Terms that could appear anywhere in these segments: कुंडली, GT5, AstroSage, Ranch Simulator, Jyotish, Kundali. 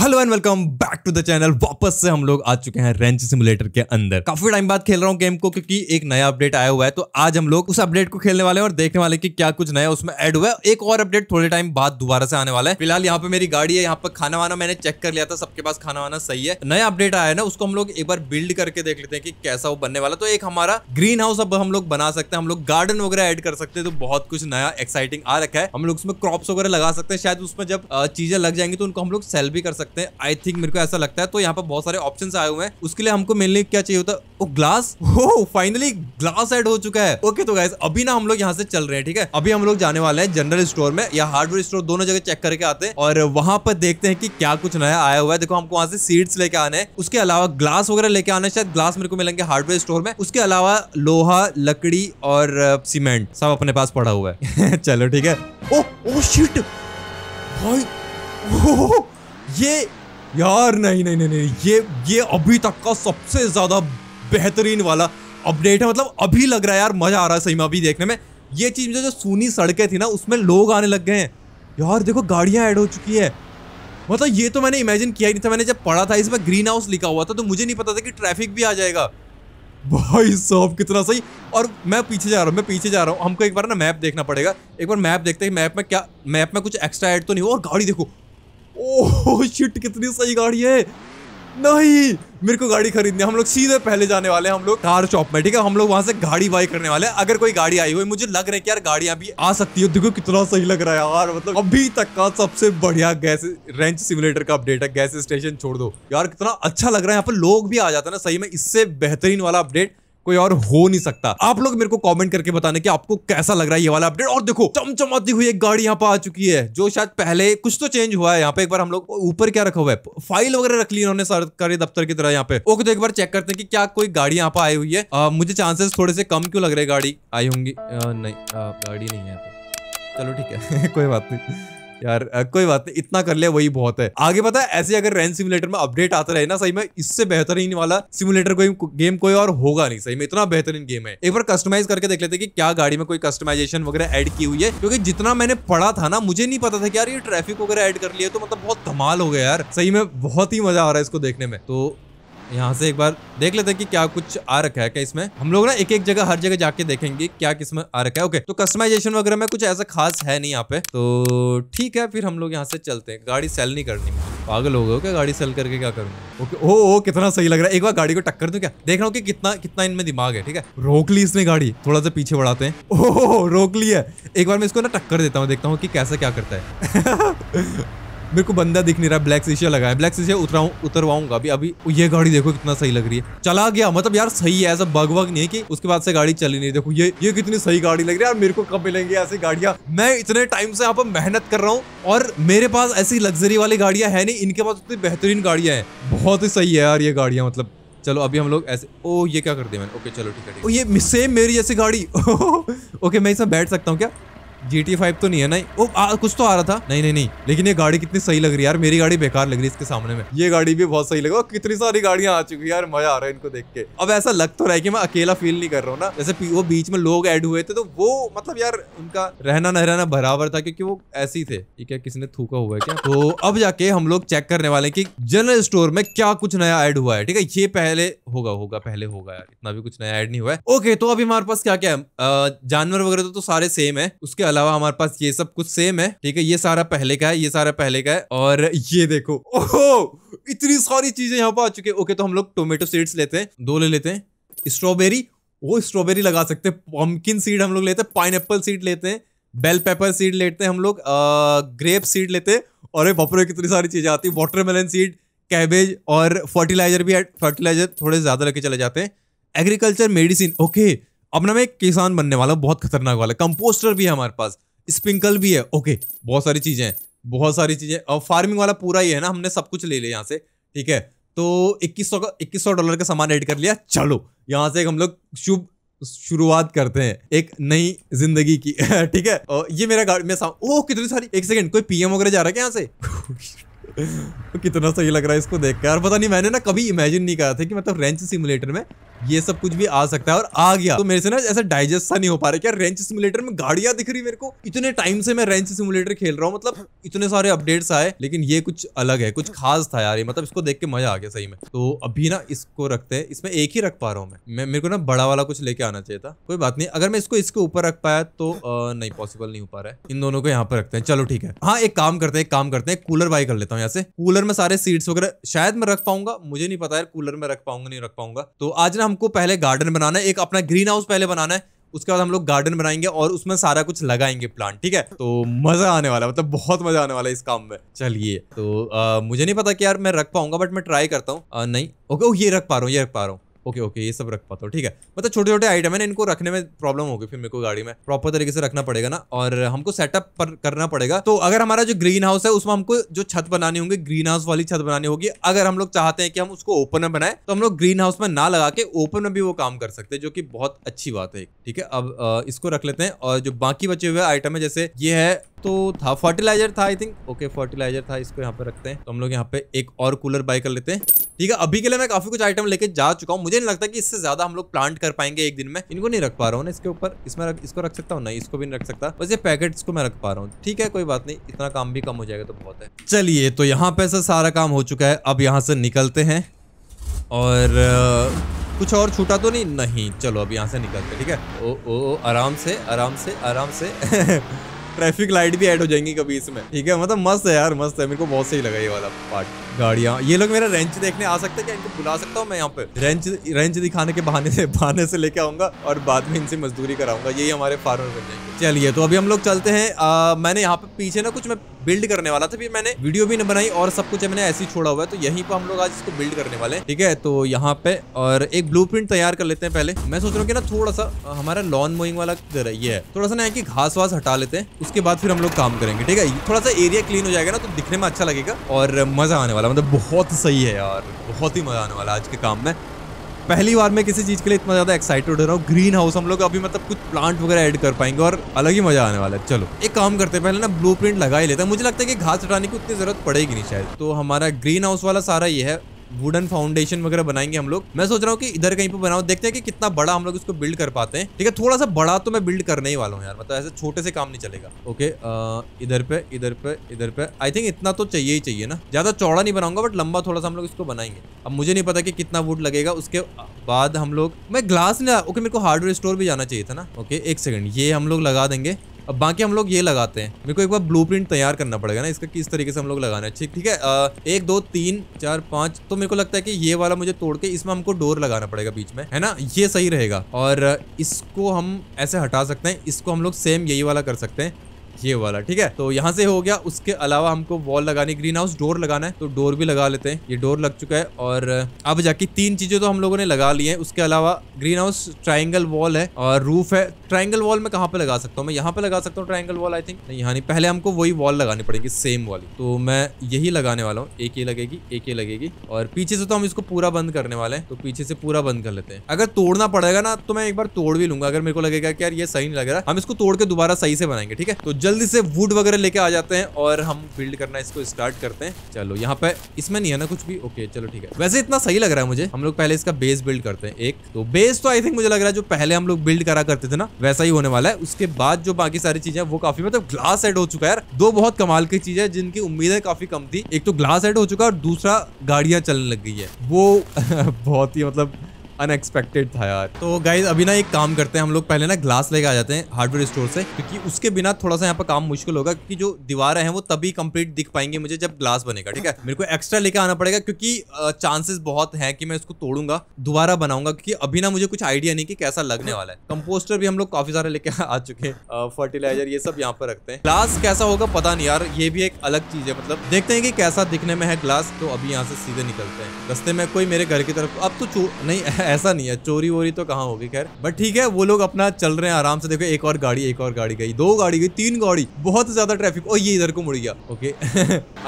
Hello and welcome back to the channel. वापस से हम लोग आ चुके हैं रेंच सिमुलेटर के अंदर। काफी टाइम बाद खेल रहा हूँ गेम को क्योंकि एक नया अपडेट आया हुआ है, तो आज हम लोग उस अपडेट को खेलने वाले हैं और देखने वाले कि क्या कुछ नया उसमें ऐड हुआ है। एक और अपडेट थोड़े टाइम बाद दोबारा से आने वाला है। फिलहाल यहाँ पे मेरी गाड़ी है, यहाँ पर खाना वाना मैंने चेक कर लिया था, सबके पास खाना वाना सही है। नया अपडेट आया है ना, उसको हम लोग एक बार बिल्ड करके देख लेते हैं कि कैसा वो बनने वाला। तो एक हमारा ग्रीन हाउस अब हम लोग बना सकते हैं, हम लोग गार्डन वगैरह ऐड कर सकते हैं। तो बहुत कुछ नया एक्साइटिंग आ रखा है। हम लोग उसमें क्रॉप्स वगैरह लगा सकते हैं, शायद उसमें जब चीजें लग जाएंगी तो उनको हम लोग सेल भी कर सकते हैं, आई थिंक मेरे को ऐसा लगता है। तो यहाँ पर बहुत सारे ऑप्शंस आए हुए हैं। उसके लिए हमको मेनली क्या चाहिए होता है, वो glass. Oh finally glass add हो चुका है। ओके तो गाइस अभी ना हम लोग यहाँ से चल रहे हैं, ठीक है। अभी हम लोग जाने वाले हैं जनरल स्टोर में या हार्डवेयर स्टोर, दोनों जगह चेक करके आते हैं और वहां पर देखते हैं कि क्या कुछ नया आया हुआ है। देखो हमको वहां से सीड्स लेके आने हैं, उसके अलावा ग्लास वगैरह लेके आना है। शायद ग्लास मेरे को मिलेंगे हार्डवेयर स्टोर में। उसके अलावा लोहा, लकड़ी और सीमेंट सब अपने पास पड़ा हुआ है। चलो ठीक है। ओह शिट भाई, ये यार नहीं, ये अभी तक का सबसे ज्यादा बेहतरीन वाला अपडेट है। मतलब अभी लग रहा है यार, मजा आ रहा है सही में अभी देखने में। ये चीज मुझे जो सूनी सड़कें थी ना, उसमें लोग आने लग गए हैं यार। देखो गाड़ियां ऐड हो चुकी है। मतलब ये तो मैंने इमेजिन किया ही नहीं था। मैंने जब पढ़ा था इसमें ग्रीन हाउस लिखा हुआ था तो मुझे नहीं पता था कि ट्रैफिक भी आ जाएगा। भाई साहब कितना सही। और मैं पीछे जा रहा हूँ, हमको एक बार ना मैप देखना पड़ेगा। एक बार मैप देखते हैं मैप में क्या, मैप में कुछ एक्स्ट्रा ऐड तो नहीं हो। और गाड़ी देखो, ओह शिट कितनी सही गाड़ी है। नहीं मेरे को गाड़ी खरीदनी है। हम लोग सीधे पहले जाने वाले हैं, हम लोग कार शॉप में, ठीक है। हम लोग वहां से गाड़ी बाई करने वाले हैं अगर कोई गाड़ी आई हुई। मुझे लग रहा है कि यार गाड़ियां भी आ सकती है। देखो कितना सही लग रहा है यार। मतलब अभी तक का सबसे बढ़िया गैस रेंच सिमुलेटर का अपडेट है। गैस स्टेशन छोड़ दो यार, कितना अच्छा लग रहा है। यहाँ पर लोग भी आ जाता है ना, सही में इससे बेहतरीन वाला अपडेट कोई और हो नहीं सकता। आप लोग मेरे को कमेंट करके बताना कि आपको कैसा लग रहा है ये वाला अपडेट। और देखो चमचमाती हुई एक गाड़ी यहाँ पर आ चुकी है, जो शायद पहले कुछ तो चेंज हुआ है। यहाँ पे एक बार हम लोग ऊपर क्या रखा हुआ है, फाइल वगैरह रख ली इन्होंने सरकारी दफ्तर की तरह यहाँ पे। ओके तो एक बार चेक करते हैं कि क्या कोई गाड़ी यहाँ पर आई हुई है। मुझे चांसेस थोड़े से कम क्यों लग रहे, गाड़ी आई होंगी। नहीं गाड़ी नहीं है। चलो ठीक है कोई बात नहीं यार, कोई बात नहीं, इतना कर लिया वही बहुत है। आगे पता है ऐसे अगर रेंच सिमुलेटर में अपडेट आता रहे ना, सही में इससे बेहतरीन वाला सिमुलेटर कोई गेम कोई और होगा नहीं। सही में इतना बेहतरीन गेम है। एक बार कस्टमाइज करके देख लेते हैं कि क्या गाड़ी में कोई कस्टमाइजेशन वगैरह ऐड की हुई है, क्योंकि जितना मैंने पढ़ा था ना, मुझे नहीं पता था कि यार ये ट्रैफिक वगैरह ऐड कर लिया। तो मतलब बहुत धमाल हो गया यार, सही में बहुत ही मजा आ रहा है इसको देखने में। तो यहाँ से एक बार देख लेते हैं कि क्या कुछ आ रखा है। क्या इसमें हम लोग ना एक एक जगह, हर जगह जाके देखेंगे क्या किसमें आ रखा है। ओके तो कस्टमाइजेशन वगैरह में कुछ ऐसा खास है नहीं यहाँ पे, तो ठीक है। फिर हम लोग यहाँ से चलते हैं। गाड़ी सेल नहीं करनी, पागल हो गए क्या, गाड़ी सेल करके क्या करूंगा। ओके ओह कितना सही लग रहा है। एक बार गाड़ी को टक्कर दूं क्या, देख रहा हूँ कि कितना इनमें दिमाग है, ठीक है। रोक ली इसने गाड़ी, थोड़ा सा पीछे बढ़ाते हैं। ओह रोक ली है। एक बार मैं इसको ना टक्कर देता हूँ, देखता हूँ कि कैसा क्या करता है। मेरे को बंदा दिख नहीं रहा, ब्लैक शीशा लगा है, ब्लैक शीशा उतरवाऊंगा अभी अभी। ये गाड़ी देखो कितना सही लग रही है। चला गया, मतलब यार सही है, ऐसा बग वग नहीं है कि उसके बाद से गाड़ी चली नहीं। देखो ये कितनी सही गाड़ी लग रही है यार। मेरे को कब मिलेंगी ऐसी गाड़ियां। मैं इतने टाइम से यहाँ पर मेहनत कर रहा हूँ और मेरे पास ऐसी लग्जरी वाली गाड़ियां है नहीं, इनके पास उतनी बेहतरीन गाड़ियां हैं। बहुत ही सही है यार ये गाड़ियां। मतलब चलो अभी हम लोग ऐसे, ओ ये क्या कर दिया मैंने। ओके चलो ठीक है। ये सेम मेरी जैसी गाड़ी। ओके मैं इसमें बैठ सकता हूँ क्या। GT5 तो नहीं है। नहीं ओ कुछ तो आ रहा था। नहीं, लेकिन ये गाड़ी कितनी सही लग रही है यार। मेरी गाड़ी बेकार लग रही है इसके सामने में। ये गाड़ी भी बहुत सही लग रही है। कितनी सारी गाड़ियां आ चुकी है यार, मजा आ रहा है इनको देख के। अब ऐसा लग तो रहा है कि मैं अकेला फील नहीं कर रहा हूँ ना। जैसे वो बीच में लोग ऐड हुए थे तो वो मतलब यार उनका रहना न रहना बराबर था, क्योंकि वो ऐसे ही थे। ये क्या किसी ने थूका हुआ है क्या। तो अब जाके हम लोग चेक करने वाले की जनरल स्टोर में क्या कुछ नया ऐड हुआ है, ठीक है। ये पहले होगा यार, इतना भी कुछ नया ऐड नहीं हुआ है। ओके तो अभी हमारे पास क्या क्या है, जानवर वगैरह तो सारे सेम है। उसके अलावा हमारे पास ये सब कुछ सेम है, ठीक है। ये सारा पहले का है, ये सारा पहले का है। और ये देखो, ओहो इतनी सारी चीजें यहाँ पर आ चुकी है। ओके तो हम लोग टोमेटो सीड्स लेते हैं, दो ले लेते हैं। स्ट्रॉबेरी, वो स्ट्रॉबेरी लगा सकते हैं। पम्पकिन सीड हम लोग लेते हैं, पाइनएप्पल सीड लेते हैं, बेल पेपर सीड लेते हैं हम लोग, ग्रेप सीड लेते हैं। और बपरे कितनी सारी चीजें आती है। वाटरमेलन सीड, कैबेज और फर्टिलाइजर भी। फर्टिलाइजर थोड़े ज्यादा लेके चले जाते हैं। Agriculture, medicine. ओके अब ना मैं एक किसान बनने वाला हूँ, बहुत खतरनाक वाला। कंपोस्टर भी है हमारे पास, स्प्रिंकल भी है। ओके बहुत सारी चीजें हैं, बहुत सारी चीजें। और फार्मिंग वाला पूरा ही है ना, हमने सब कुछ ले लिया यहाँ से, ठीक है। तो $2100 का सामान ऐड कर लिया। चलो यहाँ से हम लोग शुभ शुरुआत करते हैं एक नई जिंदगी की, ठीक है। और ये मेरा गाड़ी में ओह कितनी सारी। एक सेकेंड, कोई PM वगैरह जा रहा है क्या यहाँ से। कितना सही लग रहा है इसको देख कर यार। पता नहीं मैंने ना कभी इमेजिन नहीं करा था कि मतलब रेंच सिमुलेटर में ये सब कुछ भी आ सकता है और आ गया। तो मेरे से ना ऐसा डाइजेस्ट सा नहीं हो पा रहा क्या रेंच सिमुलेटर में गाड़ियां दिख रही मेरे को। इतने टाइम से मैं रेंच सिमुलेटर खेल रहा हूँ, मतलब इतने सारे अपडेट्स आए, लेकिन ये कुछ अलग है, कुछ खास था यार ये, मतलब इसको देख के मजा आ गया सही में। तो अभी ना इसको रखते हैं, इसमें एक ही रख पा रहा हूँ मैं। मेरे को ना बड़ा वाला कुछ लेके आना चाहिए था, कोई बात नहीं। अगर मैं इसको इसके ऊपर रख पाया तो नहीं, पॉसिबल नहीं हो पा रहा है। इन दोनों को यहाँ पर रखते हैं, चलो ठीक है। हाँ एक काम करते हैं कूलर बाई कर लेता हूँ यहाँ से। कूलर में सारे सीड्स वगैरह शायद मैं रख पाऊंगा, मुझे नहीं पता यार कूलर में रख पाऊंगा नहीं रख पाऊंगा। तो आज ना हमको पहले गार्डन बनाना है, एक अपना ग्रीन हाउस पहले बनाना है, उसके बाद हम लोग गार्डन बनाएंगे और उसमें सारा कुछ लगाएंगे प्लांट, ठीक है। तो मजा आने वाला, मतलब बहुत मजा आने वाला है इस काम में। चलिए तो मुझे नहीं पता कि यार मैं रख पाऊंगा, बट मैं ट्राई करता हूँ। नहीं ओके, ये रख पा रहा हूँ, ओके ओके ये सब रख पाता हूँ, ठीक है। मतलब छोटे छोटे आइटम है ना, इनको रखने में प्रॉब्लम होगी फिर मेरे को, गाड़ी में प्रॉपर तरीके से रखना पड़ेगा ना, और हमको सेटअप पर करना पड़ेगा। तो अगर हमारा जो ग्रीन हाउस है उसमें हमको जो छत बनानी होगी, ग्रीन हाउस वाली छत बनानी होगी। अगर हम लोग चाहते हैं कि हम उसको ओपन में बनाए तो हम लोग ग्रीन हाउस में ना लगा के ओपन में भी वो काम कर सकते हैं, जो की बहुत अच्छी बात है, ठीक है। अब इसको रख लेते हैं और जो बाकी बचे हुए आइटम है, जैसे ये है तो था फर्टिलाइजर था आई थिंक, ओके फर्टिलाइजर था, इसको यहाँ पे रखते हैं। तो हम लोग यहाँ पे एक और कूलर बाय कर लेते हैं, ठीक है। अभी के लिए मैं काफी कुछ आइटम लेके जा चुका हूँ, मुझे नहीं लगता कि इससे ज्यादा हम लोग प्लांट कर पाएंगे एक दिन में। इनको नहीं रख पा रहा हूँ ना इसके ऊपर, इसमें इसको रख सकता हूँ, नहीं इसको भी नहीं रख सकता, बस ये पैकेट्स को मैं रख पा रहा हूँ, ठीक है कोई बात नहीं, इतना काम भी कम हो जाएगा तो बहुत है। चलिए तो यहाँ पे सारा काम हो चुका है, अब यहाँ से निकलते हैं। और कुछ और छूटा तो नहीं, चलो अब यहाँ से निकलते, ठीक है। ओ आराम से ट्रैफिक लाइट भी ऐड हो जाएंगी कभी इसमें, ठीक है। मतलब मस्त है यार, मस्त है, मेरे को बहुत सही लगा ये वाला पार्ट। गाड़ियाँ, ये लोग मेरा रेंच देखने आ सकते हैं क्या? इनको बुला सकता हूँ मैं यहाँ पे? रेंच दिखाने के बहाने से लेके आऊंगा और बाद में इनसे मजदूरी कराऊंगा, यही हमारे फार्मर बन जाएंगे। चलिए तो अभी हम लोग चलते हैं। मैंने यहाँ पे पीछे ना कुछ मैं बिल्ड करने वाला था, फिर मैंने वीडियो भी नहीं बनाई और सब कुछ मैंने ऐसे ही छोड़ा हुआ है, तो यहीं पर हम लोग आज इसको बिल्ड करने वाले हैं, ठीक है। तो यहाँ पे और एक ब्लूप्रिंट तैयार कर लेते हैं पहले। मैं सोच रहा हूँ कि ना थोड़ा सा हमारा लॉन मोइंग वाला ये है, थोड़ा सा ना कि घास वास हटा लेते हैं, उसके बाद फिर हम लोग काम करेंगे, ठीक है। थोड़ा सा एरिया क्लीन हो जाएगा ना, तो दिखने में अच्छा लगेगा और मजा आने वाला, मतलब बहुत सही है यार, बहुत ही मजा आने वाला आज के काम में। पहली बार मैं किसी चीज के लिए इतना ज्यादा एक्साइटेड हो रहा हूँ। ग्रीन हाउस हम लोग अभी मतलब कुछ प्लांट वगैरह ऐड कर पाएंगे और अलग ही मजा आने वाला है। चलो एक काम करते हैं, पहले ना ब्लूप्रिंट लगा ही लेता है, मुझे लगता है कि घास हटाने की उतनी जरूरत पड़ेगी नहीं शायद। तो हमारा ग्रीन हाउस वाला सारा ये है, वुडन फाउंडेशन वगैरह बनाएंगे हम लोग। मैं सोच रहा हूँ कि इधर कहीं पे बनाओ, देखते हैं कि कितना बड़ा हम लोग इसको बिल्ड कर पाते हैं, ठीक है। थोड़ा सा बड़ा तो मैं बिल्ड करने ही वाला हूँ यार, मतलब ऐसे छोटे से काम नहीं चलेगा। ओके इधर पे आई थिंक इतना तो चाहिए ही चाहिए ना, ज्यादा चौड़ा नहीं बनाऊंगा बट लंबा थोड़ा सा हम लोग इसको बनाएंगे। अब मुझे नहीं पता कि कितना वुड लगेगा, उसके बाद हम लोग मैं ग्लास नहीं, ओके मेरे को हार्डवेयर स्टोर भी जाना चाहिए था ना। ओके एक सेकेंड, ये हम लोग लगा देंगे। अब बाकी हम लोग ये लगाते हैं, मेरे को एक बार ब्लूप्रिंट तैयार करना पड़ेगा ना इसका, किस तरीके से हम लोग लगाना है, ठीक है। 1 2 3 4 5, तो मेरे को लगता है कि ये वाला मुझे तोड़ के इसमें हमको डोर लगाना पड़ेगा बीच में, है ना, ये सही रहेगा। और इसको हम ऐसे हटा सकते हैं, इसको हम लोग सेम यही वाला कर सकते हैं, ये वाला, ठीक है। तो यहाँ से हो गया। उसके अलावा हमको वॉल लगानी, ग्रीन हाउस, डोर लगाना है, तो डोर भी लगा लेते हैं। ये डोर लग चुका है और अब जाके 3 चीजें तो हम लोगों ने लगा ली है। उसके अलावा ग्रीन हाउस, ट्राइंगल वॉल है और रूफ है। ट्राइंगल वॉल मैं कहाँ पे लगा सकता हूँ? मैं यहाँ पे लगा सकता हूँ ट्राइंगल वॉल, आई थिंक यहाँ नहीं, पहले हमको वही वॉल लगानी पड़ेगी सेम वाली, तो मैं यही लगाने वाला हूँ। एक ये लगेगी, एक ये लगेगी और पीछे से तो हम इसको पूरा बंद करने वाले हैं, तो पीछे से पूरा बंद कर लेते हैं। अगर तोड़ना पड़ेगा ना तो मैं एक बार तोड़ भी लूंगा, अगर मेरे को लगेगा कि यार ये सही नहीं लग रहा, हम इसको तोड़ के दोबारा सही से बनाएंगे, ठीक है। तो जल्दी से वुड वगैरह लेके आ जाते हैं और हम बिल्ड करना इसको स्टार्ट करते हैं। चलो यहाँ पे इसमें नहीं है ना कुछ भी, ओके चलो ठीक है। वैसे इतना सही लग रहा है मुझे। हम लोग पहले इसका बेस बिल्ड करते हैं। एक तो बेस तो आई थिंक मुझे लग रहा है जो पहले हम लोग बिल्ड करा करते थे ना वैसा ही होने वाला है। उसके बाद जो बाकी सारी चीजें वो काफी, मतलब ग्लास ऐड हो चुका है यार, 2 बहुत कमाल की चीज है जिनकी उम्मीदें काफी कम थी। एक तो ग्लास ऐड हो चुका है और दूसरा गाड़ियां चलने लग गई है, वो बहुत ही मतलब अनएक्सपेक्टेड था यार। तो गाइज अभी ना एक काम करते हैं, हम लोग पहले ना ग्लास लेके आ जाते हैं हार्डवेयर स्टोर से, क्योंकि उसके बिना थोड़ा सा यहाँ पर काम मुश्किल होगा, क्योंकि जो दीवारें हैं वो तभी कंप्लीट दिख पाएंगे मुझे जब ग्लास बनेगा, ठीक है। मेरे को एक्स्ट्रा लेके आना पड़ेगा क्योंकि चांसेस बहुत हैं कि मैं इसको तोड़ूंगा, दोबारा बनाऊंगा, क्योंकि अभी ना मुझे कुछ आइडिया नहीं कि कैसा लगने वाला है। कंपोस्टर भी हम लोग काफी सारे लेके आ चुके हैं, फर्टिलाइजर ये सब यहाँ पर रखते हैं। ग्लास कैसा होगा पता नहीं यार, ये भी एक अलग चीज है, मतलब देखते हैं कि कैसा दिखने में है ग्लास। तो अभी यहाँ से सीधे निकलते हैं। रास्ते में कोई मेरे घर की तरफ अब तो नहीं, ऐसा नहीं है, चोरी वोरी तो कहाँ होगी खैर, बट ठीक है। वो लोग अपना चल रहे हैं आराम से। देखो एक और गाड़ी गई, 2 गाड़ी गई, 3 गाड़ी, बहुत ज्यादा ट्रैफिक। और ये इधर को मुड़ गया, ओके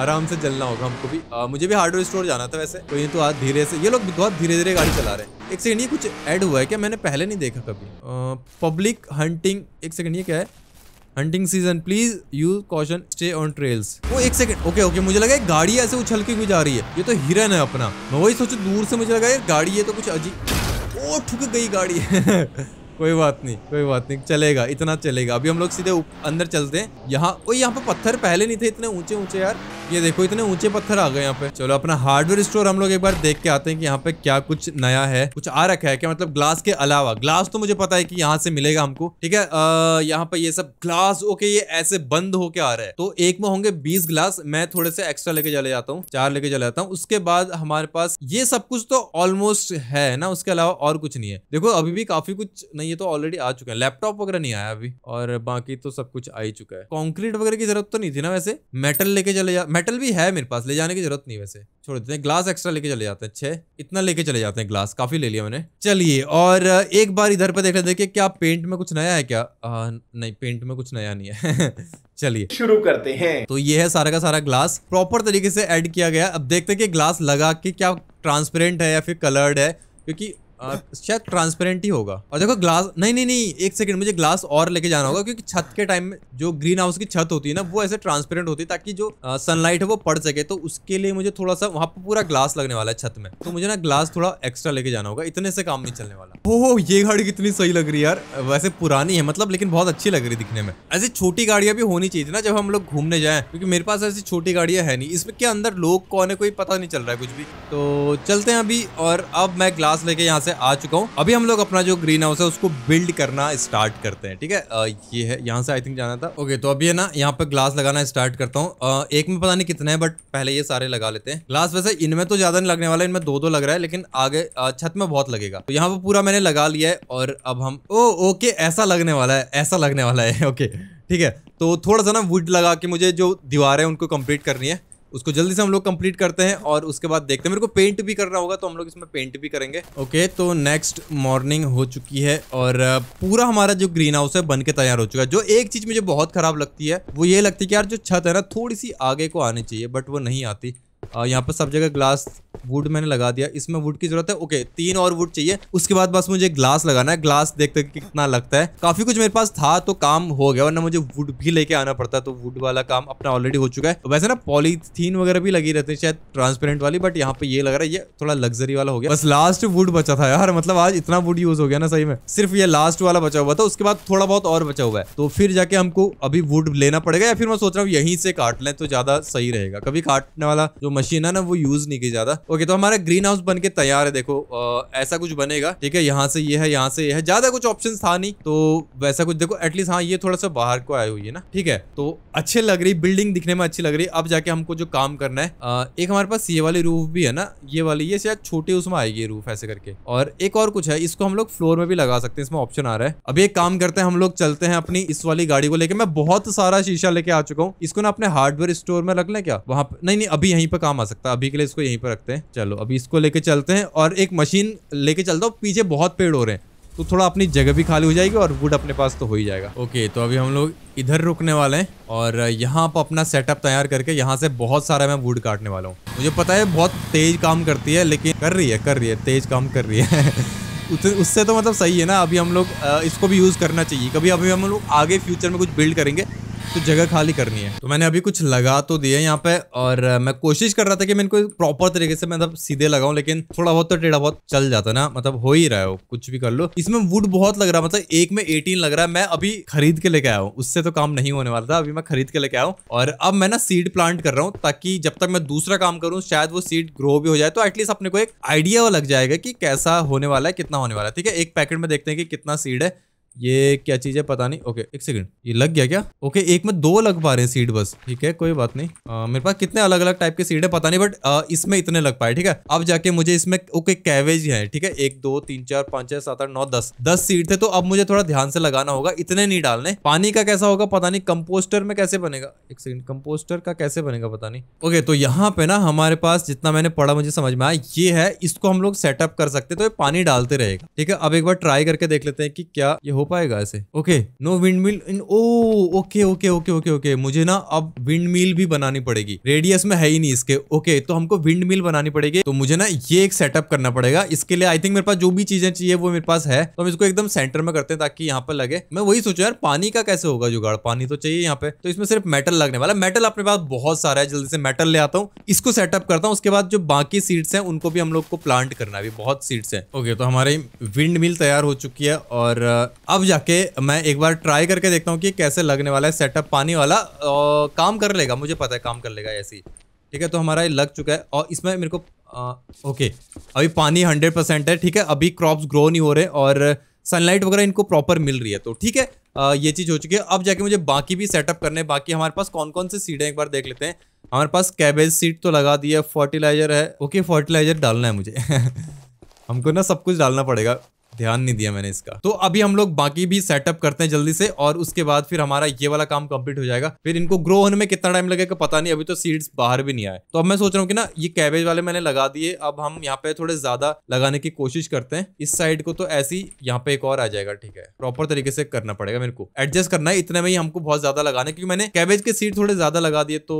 आराम से चलना होगा हमको भी। मुझे भी हार्डवेयर स्टोर जाना था वैसे, तो ये तो आज धीरे से, ये लोग बहुत धीरे धीरे गाड़ी चला रहे हैं। एक सेकंड, ये कुछ ऐड हुआ है क्या? मैंने पहले नहीं देखा कभी। पब्लिक हंटिंग, एक सेकंड ये क्या है? Hunting season, please use caution, stay on trails. वो एक सेकंड, ओके ओके, मुझे लगा गाड़ी ऐसे उछल के गुजर रही है, ये तो हिरन है अपना। मैं वही सोचू दूर से, मुझे लगा यार गाड़ी, ये तो कुछ अजीब। ओ ठुक गई गाड़ी कोई बात नहीं, कोई बात नहीं, चलेगा, इतना चलेगा। अभी हम लोग सीधे अंदर चलते हैं। यहाँ ओ यहाँ पे पत्थर पहले नहीं थे इतने ऊंचे ऊंचे यार, ये देखो इतने ऊंचे पत्थर आ गए यहाँ पे। चलो अपना हार्डवेयर स्टोर हम लोग एक बार देख के आते हैं कि यहाँ पे क्या कुछ नया है, कुछ आ रखा है क्या, मतलब ग्लास के अलावा। ग्लास तो मुझे पता है कि यहाँ से मिलेगा हमको, ठीक है। यहाँ पे ये सब ग्लास ओके ये ऐसे बंद होके आ रहा है, तो एक में होंगे 20 ग्लास। मैं थोड़े से एक्स्ट्रा लेके चले जाता हूँ, 4 लेके चले जाता हूँ। उसके बाद हमारे पास ये सब कुछ तो ऑलमोस्ट है ना, उसके अलावा और कुछ नहीं है। देखो अभी भी काफी कुछ नहीं, ये तो ऑलरेडी आ चुका है। लैपटॉप वगैरह नहीं आया अभी, और बाकी तो सब कुछ आ ही चुका है। कंक्रीट वगैरह की जरूरत तो नहीं थी ना वैसे। मेटल लेके चले जा, मेटल भी है मेरे पास, ले जाने की जरूरत नहीं वैसे, छोड़ देते हैं। ग्लास एक्स्ट्रा लेके चले जाते हैं, 6 इतना लेके चले जाते हैं। ग्लास काफी ले लिया मैंने। चलिए और एक बार इधर पे देख लेते हैं कि क्या पेंट में कुछ नया है क्या। नहीं, पेंट में कुछ नया नहीं है चलिए शुरू करते हैं। तो ये है सारा का सारा ग्लास, प्रॉपर तरीके से ऐड किया गया। अब देखते हैं कि ग्लास लगा के क्या ट्रांसपेरेंट है या फिर कलर्ड है, क्योंकि शायद ट्रांसपेरेंट ही होगा। और देखो ग्लास, नहीं, एक सेकंड, मुझे ग्लास और लेके जाना होगा, क्योंकि छत के टाइम में जो ग्रीन हाउस की छत होती है ना, वो ऐसे ट्रांसपेरेंट होती है ताकि जो सनलाइट है वो पड़ सके। तो उसके लिए मुझे थोड़ा सा वहाँ पर पूरा ग्लास लगने वाला है छत में, तो मुझे ना ग्लास थोड़ा एक्स्ट्रा लेके जाना होगा, इतने से काम नहीं चलने वाला। हो ये गाड़ी कितनी सही लग रही है यार, वैसे पुरानी है मतलब, लेकिन बहुत अच्छी लग रही दिखने में। ऐसी छोटी गाड़ियाँ भी होनी चाहिए ना जब हम लोग घूमने जाएं, क्योंकि मेरे पास ऐसी छोटी गाड़ियाँ है नहीं। इसमें क्या अंदर लोग कौन है कोई पता नहीं चल रहा है कुछ भी। तो चलते हैं अभी, और अब मैं ग्लास लेके यहाँ आ चुका हूँ। अभी हम लोग अपना जो ग्रीन हाउस है उसको बिल्ड करना स्टार्ट करते हैं, ठीक है। ये है, यहाँ से आई थिंक जाना था। ओके, तो अभी है ना यहाँ पे ग्लास लगाना स्टार्ट करता हूँ। एक में पता नहीं कितना है, बट पहले ये सारे लगा लेते हैं ग्लास। वैसे इनमें तो ज्यादा नहीं लगने वाला, इनमें 2-2 लग रहा है, लेकिन आगे छत में बहुत लगेगा। तो यहाँ पे पूरा मैंने लगा लिया है, और अब हम ओके ऐसा लगने वाला है, ऐसा लगने वाला है। ओके ठीक है, तो थोड़ा सा ना वुड लगा के मुझे जो दीवारें उनको कंप्लीट करनी है, उसको जल्दी से हम लोग कंप्लीट करते हैं, और उसके बाद देखते हैं। मेरे को पेंट भी करना होगा, तो हम लोग इसमें पेंट भी करेंगे। ओके, तो नेक्स्ट मॉर्निंग हो चुकी है, और पूरा हमारा जो ग्रीन हाउस है बन के तैयार हो चुका है। जो एक चीज मुझे बहुत खराब लगती है वो ये लगती है कि यार जो छत है ना थोड़ी सी आगे को आनी चाहिए, बट वो नहीं आती। यहाँ पर सब जगह ग्लास वुड मैंने लगा दिया, इसमें वुड की जरूरत है। ओके, 3 और वुड चाहिए, उसके बाद बस मुझे ग्लास लगाना है। ग्लास देखते हैं कितना लगता है, काफी कुछ मेरे पास था तो काम हो गया, वरना मुझे वुड भी लेके आना पड़ता है। तो वुड वाला काम अपना ऑलरेडी हो चुका है। तो वैसे ना पॉलीथीन वगैरह भी लगी रहती है शायद ट्रांसपेरेंट वाली, बट यहाँ पे ये लग रहा है ये थोड़ा लग्जरी वाला हो गया। बस लास्ट वुड बचा था यार, मतलब आज इतना वुड यूज हो गया ना सही में, सिर्फ ये लास्ट वाला बचा हुआ था। उसके बाद थोड़ा बहुत और बचा हुआ है, तो फिर जाके हमको अभी वुड लेना पड़ेगा, या फिर मैं सोच रहा हूँ यहीं से काट लें तो ज्यादा सही रहेगा। कभी काटने वाला जो मशीन है ना वो यूज नहीं की ज्यादा। ओके, तो हमारा ग्रीन हाउस बनके तैयार है। देखो ऐसा कुछ बनेगा, ठीक है। यहाँ से ये है, यहाँ से ये है, ज्यादा कुछ ऑप्शन था नहीं, तो वैसा कुछ देखो एटलीस्ट। हाँ, ये थोड़ा सा बाहर को आई हुई है ना, ठीक है, तो अच्छे लग रही बिल्डिंग, दिखने में अच्छी लग रही है। अब जाके हमको जो काम करना है, एक हमारे पास ये वाली रूफ भी है ना, ये वाली, ये शायद छोटी उसमें आएगी रूफ ऐसे करके, और एक और कुछ है, इसको हम लोग फ्लोर में भी लगा सकते हैं, इसमें ऑप्शन आ रहा है। अभी एक काम करते हैं, हम लोग चलते हैं अपनी इस वाली गाड़ी को लेके। मैं बहुत सारा शीशा लेके आ चुका हूँ, इसको ना अपने हार्डवेयर स्टोर में रख लें क्या वहाँ पे? नहीं, अभी यहीं पर काम आ सकता है, अभी के लिए इसको यहीं पर रखते हैं। चलो अभी इसको लेके चलते हैं, और एक मशीन लेके चलता हूँ, पीछे बहुत पेड़ हो रहे हैं तो थोड़ा अपनी जगह भी खाली हो जाएगी, और वुड अपने पास तो हो ही जाएगा। ओके, तो अभी हम लोग इधर रुकने वाले हैं, और यहाँ पर अपना सेटअप तैयार करके यहाँ से बहुत सारा मैं वुड काटने वाला हूँ। मुझे पता है बहुत तेज काम करती है, लेकिन कर रही है तेज काम कर रही है उससे तो मतलब सही है ना। अभी हम लोग इसको भी यूज़ करना चाहिए कभी, अभी हम लोग आगे फ्यूचर में कुछ बिल्ड करेंगे तो जगह खाली करनी है। तो मैंने अभी कुछ लगा तो दिए यहाँ पे, और मैं कोशिश कर रहा था कि मैं इनको प्रॉपर तरीके से मतलब सीधे लगाऊं, लेकिन थोड़ा बहुत तो टेढ़ा बहुत चल जाता ना, मतलब हो ही रहा है, कुछ भी कर लो। इसमें वुड बहुत लग रहा है, मतलब एक में 18 लग रहा है। मैं अभी खरीद के लेके आया हूँ, उससे तो काम नहीं होने वाला था, अभी मैं खरीद के लेके आया हूँ। और अब मैं ना सीड प्लांट कर रहा हूँ, ताकि जब तक मैं दूसरा काम करूँ शायद वो सीड ग्रो भी हो जाए, तो एटलीस्ट अपने को एक आइडिया लग जाएगा कि कैसा होने वाला है, कितना होने वाला है, ठीक है। एक पैकेट में देखते हैं कि कितना सीड है, ये क्या चीज है पता नहीं। ओके, एक सेकंड, ये लग गया क्या? ओके, एक में 2 लग पा रहे हैं सीड बस, ठीक है कोई बात नहीं। मेरे पास कितने अलग अलग टाइप के सीड है पता नहीं, बट इसमें इतने लग पाए, ठीक है। अब जाके मुझे इसमें ओके कैबेज है, ठीक है, 1 2 3 4 5 6 7 8 9 10 सीड थे, तो अब मुझे थोड़ा ध्यान से लगाना होगा, इतने नहीं डालने। पानी का कैसा होगा पता नहीं, कंपोस्टर में कैसे बनेगा, एक सेकंड, कंपोस्टर का कैसे बनेगा पता नहीं। ओके, तो यहाँ पे ना हमारे पास जितना मैंने पढ़ा मुझे समझ में आया ये है, इसको हम लोग सेटअप कर सकते, तो ये पानी डालते रहेगा, ठीक है। अब एक बार ट्राई करके देख लेते हैं कि क्या ये हो पाएगा ऐसे? Okay, no wind mill in, okay okay okay okay okay. मुझे ना अब विंड मिल भी बनानी पड़ेगी, रेडियस में है ही नहीं इसके। ओके, तो हमको विंड मिल बनानी पड़ेगी, तो मुझे ना ये एक सेटअप करना पड़ेगा। इसके लिए आई थिंक मेरे पास जो भी चीजें चाहिए वो मेरे पास है, तो हम इसको एकदम सेंटर में करते हैं ताकि यहाँ पर लगे। मैं वही सोचू यार, पानी का कैसे होगा जुगाड़? पानी तो चाहिए यहाँ पे, तो इसमें सिर्फ मेटल लगने वाला। मेटल अपने पास बहुत सारा है, जल्दी से मेटल ले आता हूँ, इसको सेटअप करता हूँ। उसके बाद जो बाकी सीड्स हैं उनको भी हम लोग को प्लांट करना है, बहुत सीड्स हैं। ओके, तो हमारी विंड मिल तैयार हो चुकी है और अब जाके मैं एक बार ट्राई करके देखता हूँ कि कैसे लगने वाला है सेटअप पानी वाला। काम कर लेगा, मुझे पता है काम कर लेगा ऐसे ही। ठीक है, तो हमारा ये लग चुका है और इसमें मेरे को ओके अभी पानी 100% है। ठीक है, अभी क्रॉप्स ग्रो नहीं हो रहे और सनलाइट वगैरह इनको प्रॉपर मिल रही है, तो ठीक है ये चीज़ हो चुकी है। अब जाके मुझे बाकी भी सेटअप करने। बाकी हमारे पास कौन कौन से सीड हैं एक बार देख लेते हैं। हमारे पास कैबेज सीड तो लगा दिया, फर्टिलाइजर है। ओके, फर्टिलाइजर डालना है मुझे हमको ना सब कुछ डालना पड़ेगा, ध्यान नहीं दिया मैंने इसका। तो अभी हम लोग बाकी भी सेटअप करते हैं जल्दी से और उसके बाद फिर हमारा ये वाला काम कंप्लीट हो जाएगा। फिर इनको ग्रो होने में कितना टाइम लगेगा पता नहीं, अभी तो सीड्स बाहर भी नहीं आए। तो अब मैं सोच रहा हूँ कि ना ये कैबेज वाले मैंने लगा दिए, अब हम यहाँ पे थोड़े ज्यादा लगाने की कोशिश करते हैं इस साइड को। तो ऐसे ही यहाँ पे एक और आ जाएगा। ठीक है, प्रॉपर तरीके से करना पड़ेगा, मेरे को एडजस्ट करना है। इतने में ही हमको बहुत ज्यादा लगाना है क्योंकि मैंने कैबेज के सीड थोड़े ज्यादा लगा दिए, तो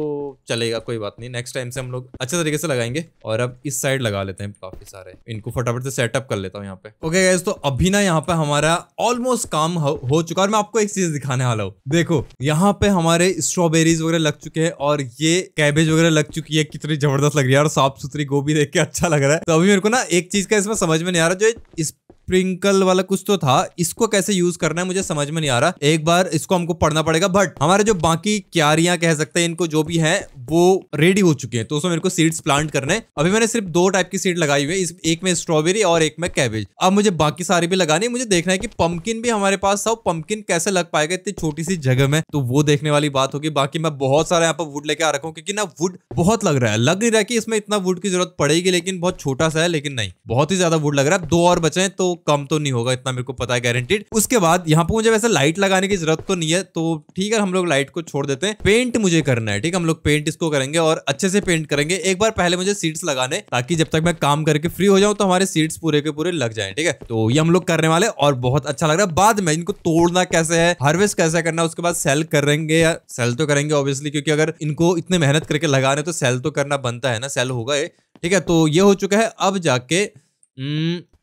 चलेगा कोई बात नहीं, नेक्स्ट टाइम से हम लोग अच्छे तरीके से लगाएंगे। और अब इस साइड लगा लेते हैं काफी सारे, इनको फटाफट से सेटअप कर लेता हूँ यहाँ पे। ओके, तो अभी ना यहाँ पे हमारा ऑलमोस्ट काम हो चुका है। मैं आपको एक चीज दिखाने वाला हूँ, देखो यहाँ पे हमारे स्ट्रॉबेरीज वगैरह लग चुके हैं और ये कैबेज वगैरह लग चुकी है। कितनी जबरदस्त लग रही है और साफ सुथरी गोभी देख के अच्छा लग रहा है। तो अभी मेरे को ना एक चीज का इसमें समझ में नहीं आ रहा, जो इस स्प्रिंकल वाला कुछ तो था, इसको कैसे यूज करना है मुझे समझ में नहीं आ रहा। एक बार इसको हमको पढ़ना पड़ेगा। बट हमारे जो बाकी क्यारियां कह सकते हैं, इनको जो भी है वो रेडी हो चुके हैं, तो उसमें मेरे को सीड्स प्लांट करने हैं। अभी मैंने सिर्फ 2 टाइप की सीड लगाई हुई है, एक में स्ट्रॉबेरी और एक में कैबेज। अब मुझे बाकी सारी भी लगानी है। मुझे देखना है कि पम्पकिन भी हमारे पास था, पम्पकिन कैसे लग पाएगा इतनी छोटी सी जगह में, तो वो देखने वाली बात होगी। बाकी मैं बहुत सारा यहाँ पर वुड लेके आ रखा हूँ क्योंकि ना वुड बहुत लग रहा है, लग नहीं रहा कि इसमें इतना वुड की जरूरत पड़ेगी, लेकिन बहुत छोटा सा है। लेकिन नहीं, बहुत ही ज्यादा वुड लग रहा है। 2 और बचे हैं तो कम तो नहीं होगा, इतना मेरे को पता है गारंटीड। उसके बाद यहाँ पे मुझे वैसे लाइट लगाने की जरूरत तो नहीं है, तो ठीक है हम लोग लाइट को छोड़ देते हैं। पेंट मुझे करना है, ठीक है हम लोग पेंट इसको करेंगे और अच्छे से पेंट करेंगे। एक बार पहले मुझे सीड्स लगाने, ताकि जब तक मैं काम करके फ्री हो जाऊं तो हमारे सीड्स पूरे के पूरे लग जाए। ठीक है, तो ये हम लोग करने वाले और बहुत अच्छा लग रहा है। बाद में इनको तोड़ना कैसे है, हार्वेस्ट कैसे करना है, उसके बाद सेल करेंगे या सेल तो करेंगे ऑब्वियसली, क्योंकि अगर इनको इतने मेहनत करके लगा रहे तो सेल तो करना बनता है ना, सेल होगा ये। ठीक है, तो ये हो चुका है। अब जाके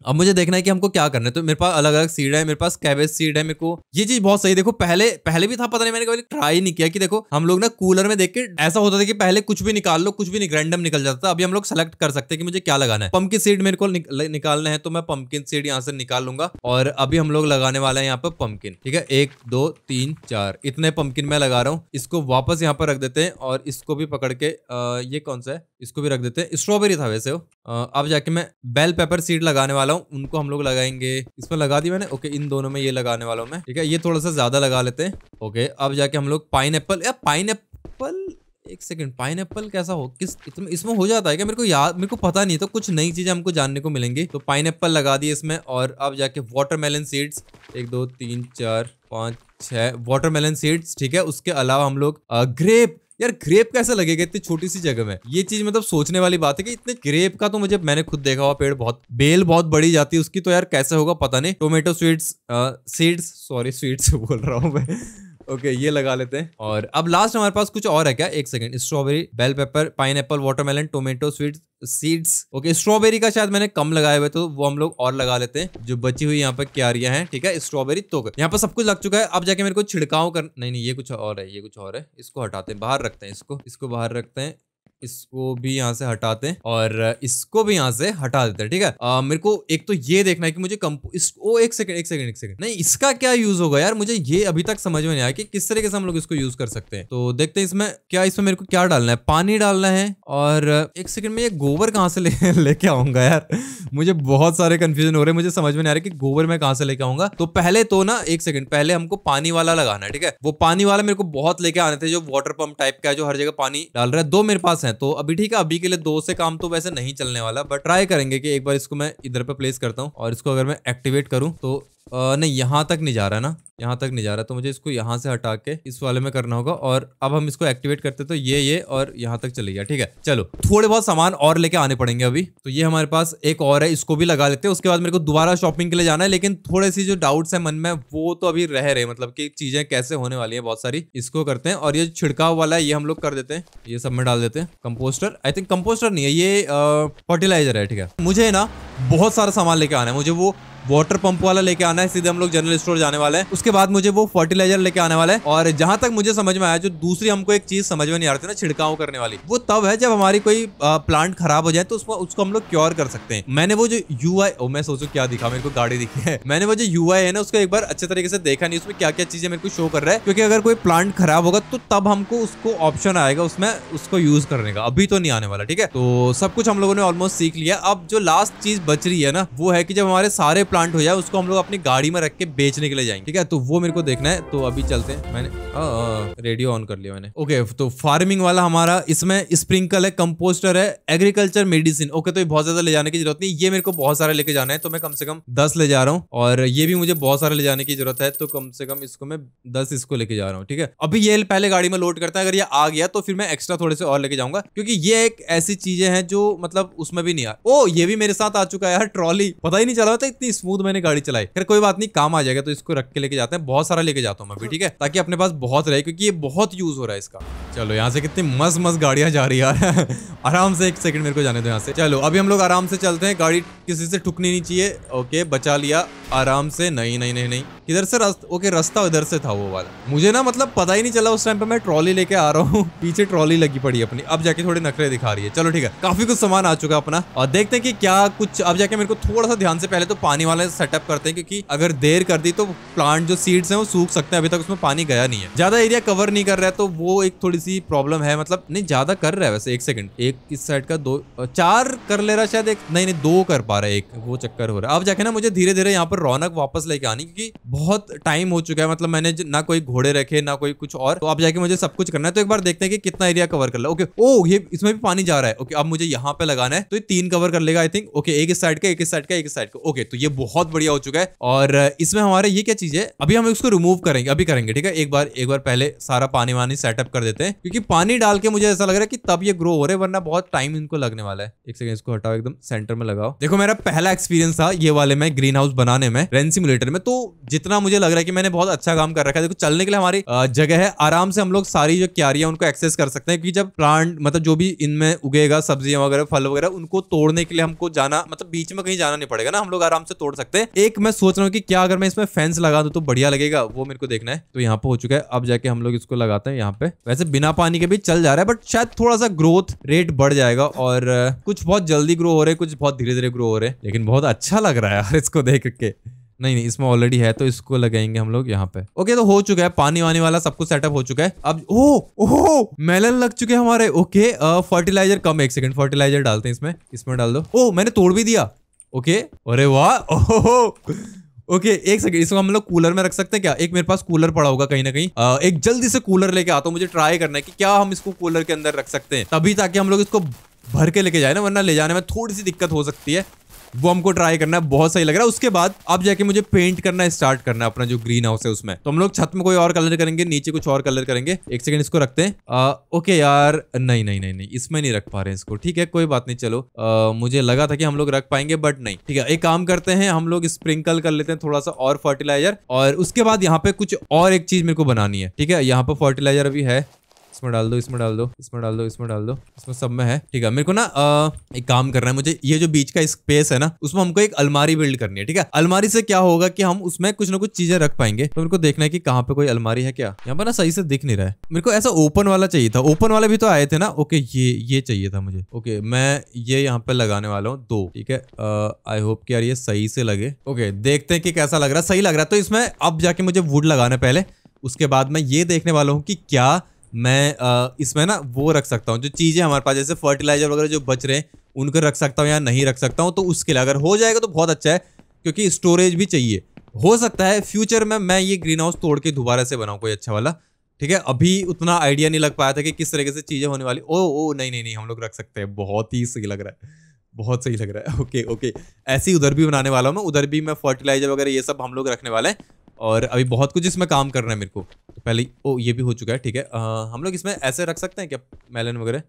अब मुझे देखना है कि हमको क्या करना है। तो मेरे पास अलग अलग सीड है, मेरे पास कैबेज सीड है। मेरे को ये चीज बहुत सही, देखो पहले भी था, पता नहीं मैंने कभी ट्राई नहीं किया। कि देखो हम लोग ना कूलर में देख के ऐसा होता था कि पहले कुछ भी निकाल लो, कुछ भी रैंडम निकल जाता था। अभी हम लोग सेलेक्ट कर सकते हैं कि मुझे क्या लगाना है। पम्पकिन सीड मेरे को निकालना है, तो मैं पम्पकिन सीड यहाँ से निकाल लूंगा। और अभी हम लोग लगाने वाले हैं यहाँ पर पम्पकिन। ठीक है, 1 2 3 4 इतने पम्पकिन मैं लगा रहा हूँ। इसको वापस यहाँ पर रख देते हैं और इसको भी पकड़ के ये कौन सा है, इसको भी रख देते हैं। स्ट्रॉबेरी था वैसे वो। अब जाके मैं बेल पेपर सीड लगाने वाला हूँ, उनको हम लोग लगाएंगे। इसमें लगा दी मैंने। ओके, इन दोनों में ये लगाने वाला हूँ मैं। ठीक है, ये थोड़ा सा ज्यादा लगा लेते हैं। ओके, अब जाके हम लोग पाइनएप्पल या एक सेकंड, पाइनएप्पल कैसा हो, किस इसमें हो जाता है क्या? मेरे को पता नहीं, तो कुछ नई चीजें हमको जानने को मिलेंगी। तो पाइनएप्पल लगा दिए इसमें। और अब जाके वाटरमेलन सीड्स 1 2 3 4 5 6 वाटरमेलन सीड्स। ठीक है, उसके अलावा हम लोग ग्रेप। यार ग्रेप कैसे लगेगा इतनी छोटी सी जगह में, ये चीज मतलब सोचने वाली बात है कि इतने ग्रेप का तो मैंने खुद देखा हुआ पेड़, बहुत बेल बहुत बड़ी जाती है उसकी, तो यार कैसे होगा पता नहीं। टोमेटो सीड्स बोल रहा हूँ मैं। ओके, ये लगा लेते हैं। और अब लास्ट हमारे पास कुछ और है क्या? एक second, strawberry, bell pepper, pineapple, watermelon, tomato seeds. Okay, strawberry का शायद मैंने कम लगाए हुए, तो वो हम लोग और लगा लेते हैं जो बची हुई यहाँ पर क्यारियां हैं। ठीक है, स्ट्रॉबेरी तो यहाँ पर सब कुछ लग चुका है। अब जाके मेरे को छिड़काव कर, नहीं ये कुछ और है, ये कुछ और है। इसको हटाते हैं, बाहर रखते हैं इसको, इसको बाहर रखते हैं, इसको भी यहाँ से हटाते हैं और इसको भी यहाँ से हटा देते हैं। ठीक है, मेरे को एक तो ये देखना है कि मुझे एक सेकंड नहीं, इसका क्या यूज होगा यार, मुझे ये अभी तक समझ में नहीं आया कि किस तरीके से हम लोग इसको यूज कर सकते हैं। तो देखते हैं इसमें मेरे को क्या डालना है। पानी डालना है और एक सेकंड में ये गोबर कहाँ से लेके आऊंगा यार, मुझे बहुत सारे कंफ्यूजन हो रहे हैं, मुझे समझ में नहीं आ रहा कि गोबर मैं कहाँ से लेके आऊंगा। तो पहले तो ना एक सेकंड, पहले हमको पानी वाला लगाना है। ठीक है, वो पानी वाला मेरे को बहुत लेके आने थे, जो वाटर पंप टाइप का है, जो हर जगह पानी डाल रहा है। 2 मेरे पास है, तो अभी ठीक है, अभी के लिए 2 से काम तो वैसे नहीं चलने वाला, बट ट्राई करेंगे कि एक बार इसको मैं इधर पे प्लेस करता हूँ और इसको अगर मैं एक्टिवेट करूँ तो नहीं यहाँ तक नहीं जा रहा ना, यहाँ तक नहीं जा रहा, तो मुझे इसको यहाँ से हटा के इस वाले में करना होगा। और अब हम इसको एक्टिवेट करते तो ये और यहाँ तक चले गया। ठीक है चलो, थोड़े बहुत सामान और लेके आने पड़ेंगे अभी। तो ये हमारे पास एक और है, इसको भी लगा लेते हैं। उसके बाद मेरे को दोबारा शॉपिंग के लिए जाना है, लेकिन थोड़े सी जो डाउट्स है मन में वो तो अभी रह रहे, मतलब की चीजें कैसे होने वाली है बहुत सारी। इसको करते हैं, और ये छिड़काव वाला है ये हम लोग कर देते हैं, ये सब में डाल देते हैं। कंपोस्टर, आई थिंक कंपोस्टर नहीं है ये, फर्टिलाइजर है। ठीक है, मुझे ना बहुत सारा सामान लेके आना है। मुझे वो वाटर पंप वाला लेके आना है, सीधे हम लोग जनरल स्टोर जाने वाले हैं। उसके बाद मुझे वो फर्टिलाइजर लेके आने वाला है। और जहां तक मुझे समझ में आया, जो दूसरी हमको एक चीज समझ में नहीं आ रही थी ना, छिड़काव करने वाली, वो तब है जब हमारी कोई प्लांट खराब हो जाए तो उसको हम लोग क्योर कर सकते हैं। मैंने वो जो UI, ओ मैं सोचू क्या दिखा, मेरे को गाड़ी दिखी है। मैंने वो जो UI है ना, उसको एक बार अच्छे तरीके से देखा नहीं, उसमें क्या क्या चीजें मेरे को शो कर रहा है। क्योंकि अगर कोई प्लांट खराब होगा तो तब हमको उसको ऑप्शन आएगा उसमें उसको यूज करने का, अभी तो नहीं आने वाला। ठीक है, तो सब कुछ हम लोगों ने ऑलमोस्ट सीख लिया। अब जो लास्ट चीज बच रही है ना, वो है कि जब हमारे सारे प्लांट हो जाए उसको हम लोग अपनी गाड़ी में रख के बेचने के लिए जाएंगे। ठीक है, तो वो मेरे को देखना है, तो अभी चलते हैं। मैंने रेडियो ऑन कर लिया मैंने। ओके, तो फार्मिंग वाला हमारा, इसमें स्प्रिंकल है, कंपोस्टर है, एग्रीकल्चर मेडिसिन। ओके, तो ये बहुत ज्यादा ले जाने की जरूरत नहीं, ये मेरे को बहुत सारे लेके जाना है, तो मैं कम से कम 10 ले जा रहा हूँ। और ये भी मुझे बहुत सारे ले जाने की जरूरत है, तो कम से कम इसको मैं 10 इसको लेके जा रहा हूँ। ठीक है, अभी ये पहले गाड़ी में लोड करता है, अगर ये आ गया तो फिर मैं एक्स्ट्रा थोड़े से और लेके जाऊंगा, क्योंकि ये एक ऐसी चीजें हैं जो मतलब उसमें भी नहीं आ। ओ ये भी मेरे साथ आ चुका है यार, ट्रॉली, पता ही नहीं चला था इतनी स्मूथ मैंने गाड़ी चलाई। फिर कोई बात नहीं, काम आ जाएगा, तो इसको रख के लेके जाते हैं। बहुत सारा लेके जाता हूँ मैं भी, ठीक है, ताकि अपने पास बहुत रहे, क्योंकि ये बहुत यूज हो रहा है इसका। चलो यहाँ से कितनी मस्त मस्त गाड़ियाँ जा रही है यार। आराम से, एक सेकंड मेरे को जाने दो यहाँ से। चलो अभी हम लोग आराम से चलते हैं, गाड़ी किसी से ठुकनी नहीं चाहिए। ओके, बचा लिया आराम से। नहीं नहीं नहीं नहीं, इधर से रास्ता, ओके रास्ता उधर से था वो वाला। मुझे ना मतलब पता ही नहीं चला उस टाइम पे, मैं ट्रॉली लेके आ रहा हूँ, पीछे ट्रॉली लगी पड़ी अपनी। अब जाके थोड़े नखरे दिखा रही है। चलो ठीक है, काफी कुछ सामान आ चुका अपना, और देखते हैं कि क्या कुछ। अब जाके मेरे को थोड़ा सा ध्यान से पहले तो पानी वाला सेटअप करते हैं, क्योंकि अगर देर कर दी तो प्लांट जो सीड्स हैं वो सूख सकते हैं। अभी तक उसमें पानी गया नहीं है, ज्यादा एरिया कवर नहीं कर रहा है, तो वो एक थोड़ी सी प्रॉब्लम है। मतलब नहीं ज्यादा कर रहा है वैसे, एक सेकंड, एक इस साइड का दो चार कर ले रहा शायद, एक नहीं दो कर पा रहा है, एक वो चक्कर हो रहा है। अब जाके ना मुझे धीरे धीरे यहाँ पर रौनक वापस लेके आनी, क्योंकि बहुत टाइम हो चुका है। मतलब मैंने ना कोई घोड़े रखे ना कोई कुछ और, तो अब जाके मुझे सब कुछ करना है। तो एक बार देखते हैं कि कितना एरिया कवर कर ला। ओके, ओ ये इसमें भी पानी जा रहा है। ओके, अब मुझे यहाँ पे लगाना है, तो ये 3 कवर कर लेगा आई थिंक। ओके, एक इस साइड का, एक इस साइड का, एक इस साइड का। ओके, तो ये बहुत बढ़िया हो चुका है। और इसमें हमारे ये क्या चीज है, अभी हम इसको रिमूव करेंगे, अभी करेंगे। ठीक है, एक बार पहले सारा पानी वानी सेटअप कर देते हैं, क्योंकि पानी डाल के मुझे ऐसा लग रहा है कि तब ये ग्रो हो रहे, वरना बहुत टाइम इनको लगने वाला है। एक सेकंड, इसको हटाओ, एकदम सेंटर में लगाओ। देखो मेरा पहला एक्सपीरियंस था ये वाले में, ग्रीन हाउस बनाने में, रेंच सिमुलेटर में, तो जितना मुझे लग रहा है कि मैंने बहुत अच्छा काम कर रखा है। देखो चलने के लिए हमारी जगह है, आराम से हम लोग सारी जो क्यारियां उनको एक्सेस कर सकते हैं, क्योंकि जब प्लांट मतलब जो भी इनमें उगेगा, सब्जियां वगैरह फल वगैरह, उनको तोड़ने के लिए हमको जाना, मतलब बीच में कहीं जाना नहीं पड़ेगा ना, हम लोग आराम से तोड़ सकते हैं। एक मैं सोच रहा हूँ कि क्या अगर मैं इसमें फेंस लगा दूं तो बढ़िया लगेगा, वो मेरे को देखना है। तो यहाँ पे हो चुका है, अब जाके हम लोग इसको लगाते हैं यहाँ पे। वैसे बिना पानी के भी चल जा रहा है, बट शायद थोड़ा सा ग्रोथ रेट बढ़ जाएगा। और कुछ बहुत जल्दी ग्रो हो रहे, कुछ बहुत धीरे धीरे ग्रो हो रहे, लेकिन बहुत अच्छा लग रहा है यार इसको देख के। नहीं, इसमें ऑलरेडी है, तो इसको लगाएंगे हम लोग यहाँ पे। ओके, तो हो चुका है, पानी वानी वाला सब कुछ सेटअप हो चुका है। अब ओह मेलन लग चुके हैं हमारे। ओके, फर्टिलाइजर कम, एक सेकंड, फर्टिलाइजर डालते हैं इसमें, इसमें डाल दो। ओह मैंने तोड़ भी दिया। ओके, अरे वाह, ओह ओके, एक सेकंड, इसको हम लोग कूलर में रख सकते हैं क्या? एक मेरे पास कूलर पड़ा होगा कहीं ना कहीं। एक जल्दी से कूलर लेके आता हूँ, मुझे ट्राई करना है कि क्या हम इसको कूलर के अंदर रख सकते हैं, तभी, ताकि हम लोग इसको भर के लेके जाए ना, वरना ले जाने में थोड़ी सी दिक्कत हो सकती है। वो हमको ट्राई करना है, बहुत सही लग रहा है। उसके बाद अब जाके मुझे पेंट करना स्टार्ट करना है अपना जो ग्रीन हाउस है उसमें। तो हम लोग छत में कोई और कलर करेंगे, नीचे कुछ और कलर करेंगे। एक सेकंड, इसको रखते हैं। ओके यार, नहीं नहीं नहीं नहीं, इसमें नहीं रख पा रहे इसको। ठीक है, कोई बात नहीं, चलो। मुझे लगा था कि हम लोग रख पाएंगे, बट नहीं। ठीक है, एक काम करते हैं, हम लोग स्प्रिंकल कर लेते हैं थोड़ा सा और फर्टिलाइजर, और उसके बाद यहाँ पे कुछ और एक चीज मेरे को बनानी है। ठीक है, यहाँ पे फर्टिलाइजर अभी है, इसमें डाल दो, इसमें डाल दो, इसमें डाल दो, इसमें डाल दो, इसमें सब में है। ठीक है, मेरे को ना एक काम करना है, मुझे ये जो बीच का स्पेस है ना, उसमें हमको एक अलमारी बिल्ड करनी है। ठीक है, अलमारी से क्या होगा कि हम उसमें कुछ ना कुछ चीजें रख पाएंगे। तो मेरे को देखना है कि कहाँ पे कोई अलमारी है क्या। यहाँ पर ना सही से दिख नहीं रहा है मेरे को, ऐसा ओपन वाला चाहिए था। ओपन वाले भी तो आए थे ना। ओके, ये चाहिए था मुझे। ओके, मैं ये यहाँ पे लगाने वाला हूँ 2। ठीक है, आई होप कि यार ये सही से लगे। ओके, देखते हैं कि कैसा लग रहा है। सही लग रहा है, तो इसमें अब जाके मुझे वुड लगाना है पहले। उसके बाद मैं ये देखने वाला हूँ कि क्या मैं इसमें ना वो रख सकता हूँ, जो चीज़ें हमारे पास जैसे फर्टिलाइजर वगैरह जो बच रहे हैं उनको रख सकता हूँ या नहीं रख सकता हूँ। तो उसके लिए अगर हो जाएगा तो बहुत अच्छा है, क्योंकि स्टोरेज भी चाहिए। हो सकता है फ्यूचर में मैं ये ग्रीन हाउस तोड़ के दोबारा से बनाऊँ कोई अच्छा वाला। ठीक है, अभी उतना आइडिया नहीं लग पाया था कि किस तरीके से चीज़ें होने वाली। ओ नहीं, हम लोग रख सकते हैं, बहुत ही सही लग रहा है। बहुत सही लग रहा है। ओके ओके, ऐसे ही उधर भी बनाने वाला हूँ मैं। उधर भी मैं फर्टिलाइजर वगैरह ये सब हम लोग रखने वाले हैं और अभी बहुत कुछ इसमें काम करना है मेरे को। तो पहले ओ ये भी हो चुका है, ठीक है। हम लोग इसमें ऐसे रख सकते हैं क्या, मेलन वगैरह?